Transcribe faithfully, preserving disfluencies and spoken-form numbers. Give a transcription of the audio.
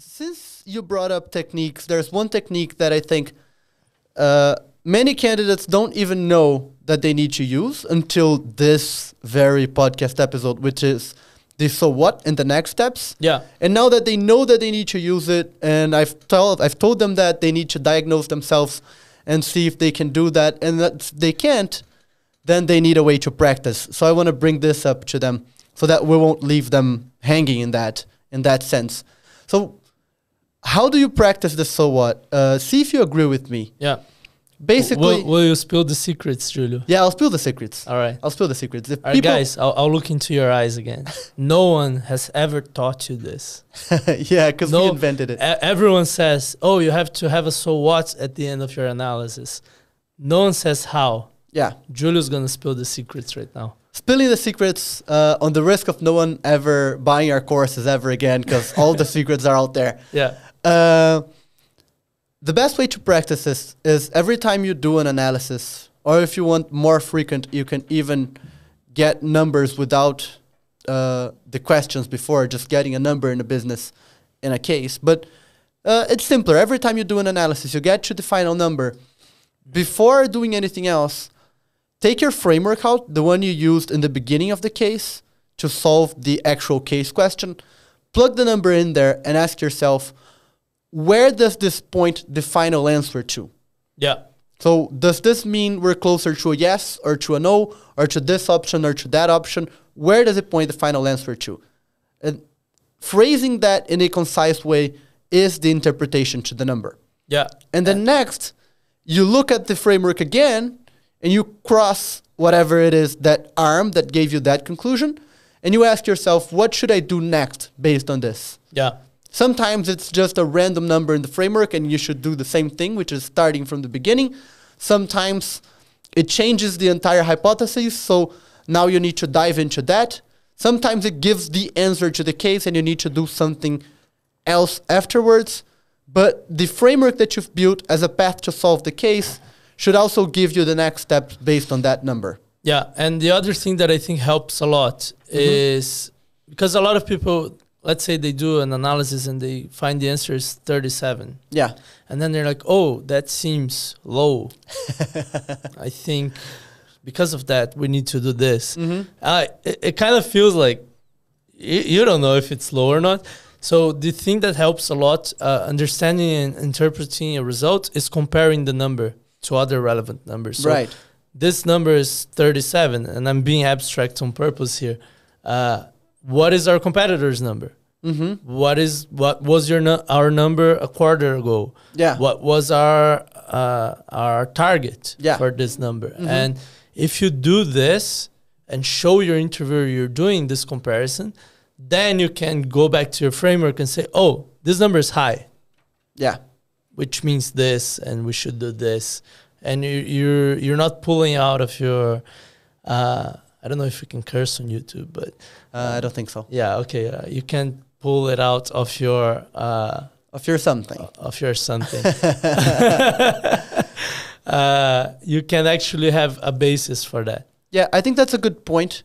Since you brought up techniques, there's one technique that I think uh, many candidates don't even know that they need to use until this very podcast episode, which is the so what and the next steps. Yeah. And now that they know that they need to use it, and I've told I've told them that they need to diagnose themselves and see if they can do that, and that they can't, then they need a way to practice. So I want to bring this up to them so that we won't leave them hanging in that in that sense. So how do you practice the so what? Uh, see if you agree with me. Yeah. Basically, will, will you spill the secrets, Julio? Yeah, I'll spill the secrets. All right. I'll spill the secrets. If All right, guys, I'll, I'll look into your eyes again. No one has ever taught you this. Yeah, because no, we invented it. Everyone says, oh, you have to have a so what at the end of your analysis. No one says how. Yeah. Julio's going to spill the secrets right now. Spilling the secrets uh, on the risk of no one ever buying our courses ever again, because all the secrets are out there. Yeah. Uh, the best way to practice this is every time you do an analysis, or if you want more frequent, you can even get numbers without uh, the questions before, just getting a number in a business, in a case. But uh, it's simpler. Every time you do an analysis, you get to the final number. Before doing anything else, take your framework out, the one you used in the beginning of the case to solve the actual case question. Plug the number in there and ask yourself, where does this point the final answer to? Yeah. So does this mean we're closer to a yes or to a no or to this option or to that option? Where does it point the final answer to? And phrasing that in a concise way is the interpretation to the number. Yeah. And then next, you look at the framework again and you cross whatever it is, that arm that gave you that conclusion, and you ask yourself, what should I do next based on this? Yeah. Sometimes it's just a random number in the framework and you should do the same thing, which is starting from the beginning. Sometimes it changes the entire hypothesis, so now you need to dive into that. Sometimes it gives the answer to the case and you need to do something else afterwards. But the framework that you've built as a path to solve the case should also give you the next steps based on that number. Yeah, and the other thing that I think helps a lot mm-hmm. is, because a lot of people, let's say they do an analysis and they find the answer is thirty-seven. Yeah. And then they're like, oh, that seems low. I think because of that, we need to do this. Mm-hmm. uh, it, it kind of feels like you, you don't know if it's low or not. So the thing that helps a lot, uh, understanding and interpreting a result, is comparing the number to other relevant numbers. So right. This number is thirty-seven, and I'm being abstract on purpose here. Uh, what is our competitor's number? Mm-hmm. What is what was your nu- our number a quarter ago? Yeah. What was our uh, our target yeah. for this number? Mm-hmm. And if you do this and show your interviewer you're doing this comparison, then you can go back to your framework and say, oh, this number is high. Yeah. Which means this, and we should do this. And you, you're you're not pulling out of your, uh, I don't know if you can curse on YouTube, but. Uh, I don't think so. Yeah, okay. Uh, you can pull it out of your. Uh, of your something. Of your something. uh, you can actually have a basis for that. Yeah, I think that's a good point.